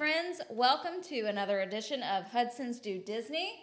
friends, welcome to another edition of Hudson's Do Disney.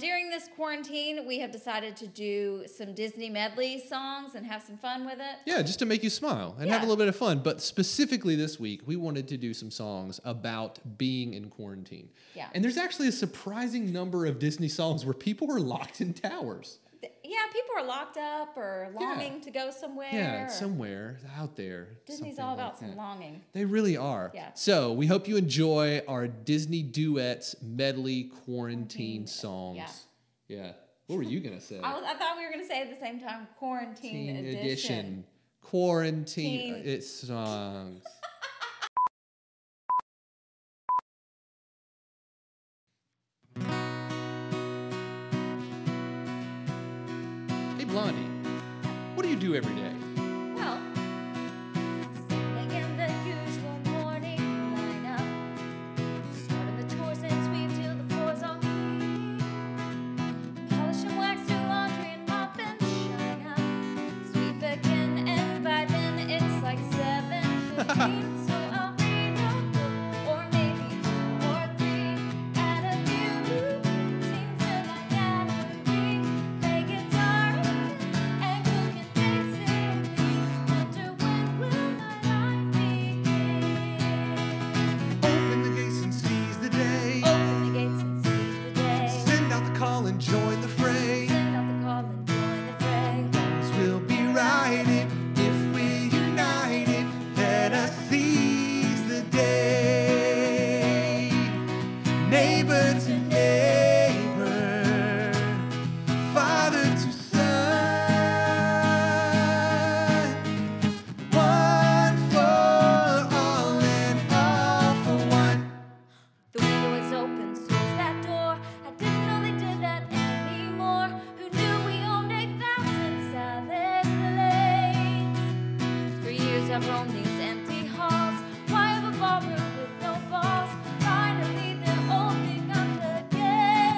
During this quarantine, we have decided to do some Disney medley songs and have some fun with it. Yeah, just to make you smile and have a little bit of fun. But specifically this week, we wanted to do some songs about being in quarantine. Yeah. And there's actually a surprising number of Disney songs where people are locked in towers. Yeah, people are locked up or longing to go somewhere. Yeah, somewhere out there. Disney's all about some longing. They really are. Yeah. So we hope you enjoy our Disney duets medley quarantine songs. Yeah. What were you going to say? I thought we were going to say at the same time, quarantine edition. Quarantine songs. Blondie, what do you do every day? Well, standing in the usual morning lineup, starting the chores and sweep till the floor's all clean, polish and wax, do laundry and mop and shine up, sweep again, and by then it's like 7:15. From these empty halls, why have a ballroom with no balls? Finally, they're opening up the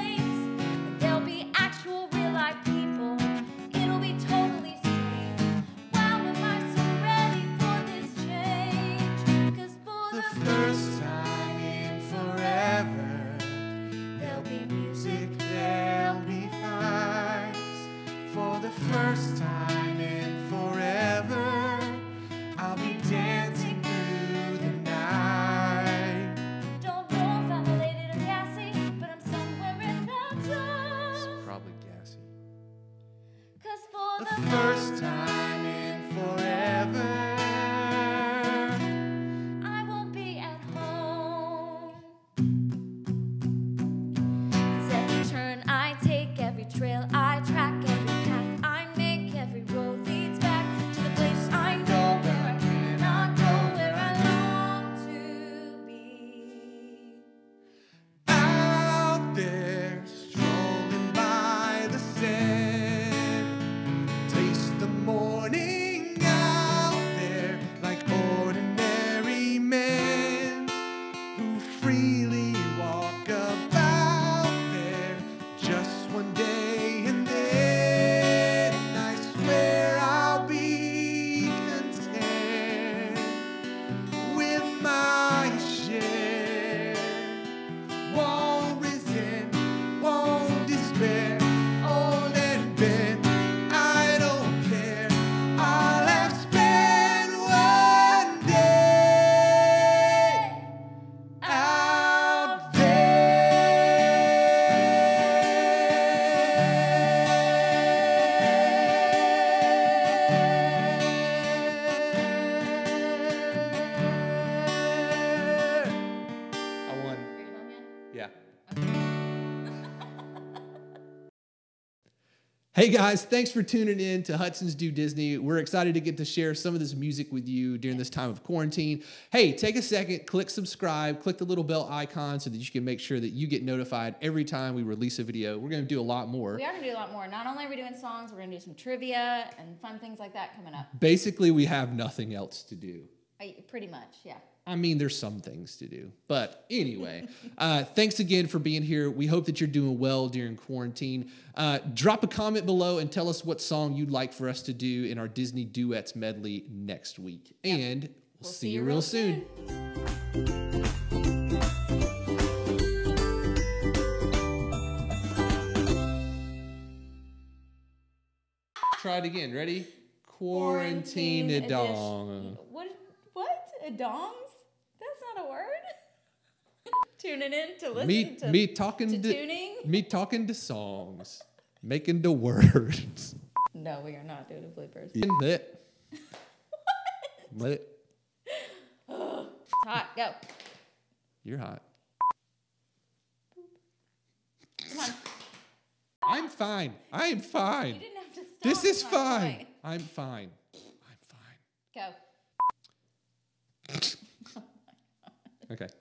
gates. There'll be actual real-life people. It'll be totally sweet. Wow, am I so ready for this change? 'Cause for the first time in forever, there'll be music, there'll be vibes. For the first time in forever, I'll be dancing through the night. Don't know if I'm elated or gassy, but I'm somewhere in that zone. It's probably gassy. 'Cause for the first time in forever, I won't be at home. 'Cause every turn I take, every trail I track, every path I make, every road leads back to the place I know. Hey guys, thanks for tuning in to Hudson's Do Disney. We're excited to get to share some of this music with you during this time of quarantine. Hey, take a second, click subscribe, click the little bell icon so that you can make sure that you get notified every time we release a video. We're going to do a lot more. We are going to do a lot more. Not only are we doing songs, we're going to do some trivia and fun things like that coming up. Basically, we have nothing else to do. Pretty much, yeah. I mean, there's some things to do. But anyway, thanks again for being here. We hope that you're doing well during quarantine. Drop a comment below and tell us what song you'd like for us to do in our Disney Duets medley next week. Yep. And we'll see you real soon. Try it again. Ready? Quarantine a dong. What? A dongs? That's not a word. Tuning in to listen me talking to songs, making the words. No, we are not doing a bloopers. Lit. What? Lit. Hot, go. You're hot. Come on. I'm fine. I am fine. You didn't have to stop. This is fine. Point. I'm fine. I'm fine. Go. Okay.